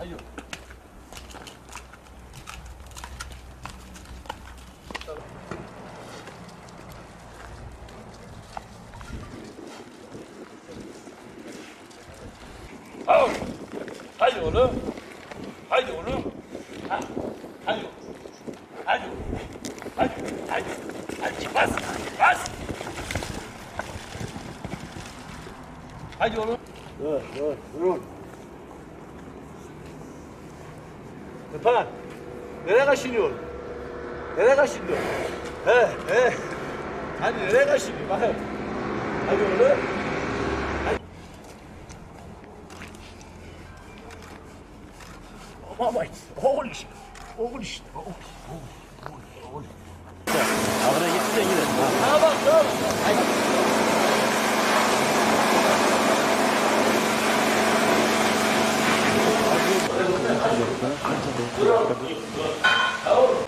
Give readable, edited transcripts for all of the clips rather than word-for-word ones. Ayo. Al. Haydi oğlum. Haydi oğlum. Ha. Haydi. Haydi. Haydi. Haydi. Haydi bas. Bas. Haydi oğlum. Dur, dur, dur. Rıfat, nereye kaşınıyorsun? Nereye kaşınıyorsun? He, he. Hadi nereye kaşınıyorsun? Bak. Haydi oğlum. Babay, oğul işte, oğul işte, oğul. Ağrına gitsin gidelim. Ha bak, dur.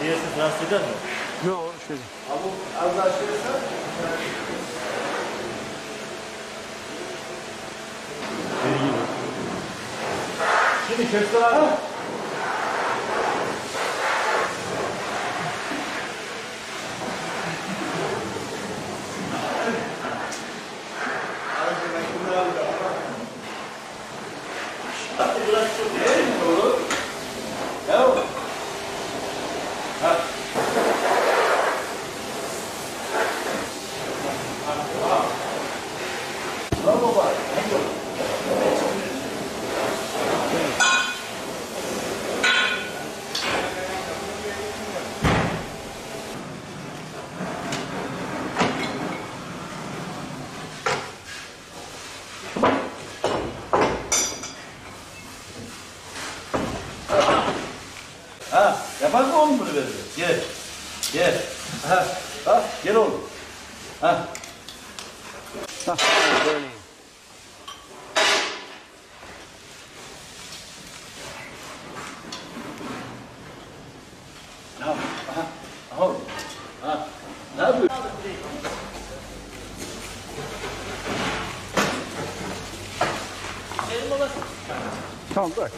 Diyesiz rahatsız eder mi? Yok, şöyle. Az daha açıyorsan... Şimdi köfte var mı? Tamam bırak.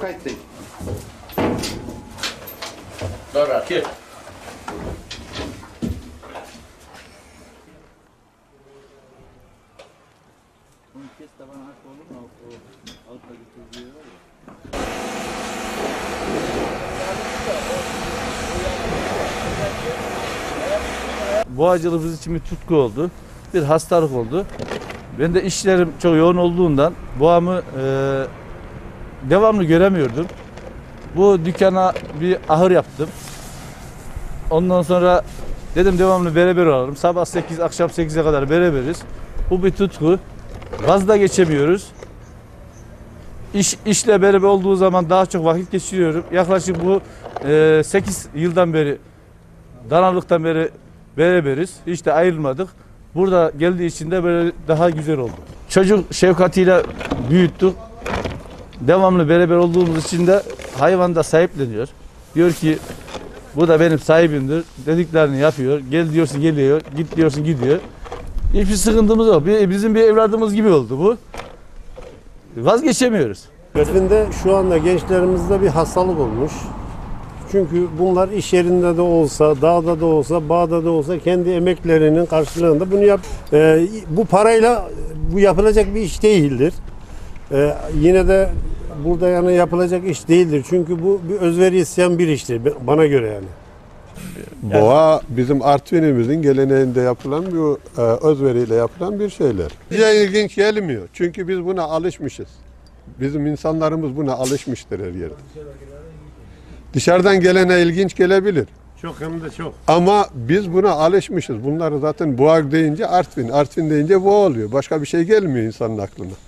Kayıttayım. Dur Akif. Bunu kes de bana harf olur mu? O altla götürdüğü var ya. Boğacılığımız için bir tutku oldu. Bir hastalık oldu. Ben de işlerim çok yoğun olduğundan boğamı devamlı göremiyordum. Bu dükkana bir ahır yaptım. Ondan sonra dedim devamlı beraber olalım. Sabah 8, akşam 8'e kadar beraberiz. Bu bir tutku. Vazda geçemiyoruz. İşle beraber olduğu zaman daha çok vakit geçiriyorum. Yaklaşık bu 8 yıldan beri, danalıktan beri beraberiz. Hiç de ayrılmadık. Burada geldiği için de böyle daha güzel oldu. Çocuk şefkatiyle büyüttük. Devamlı beraber olduğumuz için de hayvan da sahipleniyor. Diyor ki bu da benim sahibimdir. Dediklerini yapıyor. Gel diyorsun geliyor. Git diyorsun gidiyor. Hiçbir sıkıntımız yok. Bizim bir evladımız gibi oldu bu. Vazgeçemiyoruz. Artvin'de şu anda gençlerimizde bir hastalık olmuş. Çünkü bunlar iş yerinde de olsa, dağda da olsa, bağda da olsa kendi emeklerinin karşılığında bunu yap. Bu parayla bu yapılacak bir iş değildir. Yine de burada yani yapılacak iş değildir. Çünkü bu bir özveri isteyen bir iştir bana göre yani. Boğa bizim Artvin'imizin geleneğinde yapılan bir özveriyle yapılan bir şeyler. Bize ilginç gelmiyor. Çünkü biz buna alışmışız. Bizim insanlarımız buna alışmıştır her yerde. Dışarıdan gelene ilginç gelebilir. Çok hem de çok. Ama biz buna alışmışız. Bunları zaten boğa deyince Artvin, Artvin deyince boğa oluyor. Başka bir şey gelmiyor insanın aklına.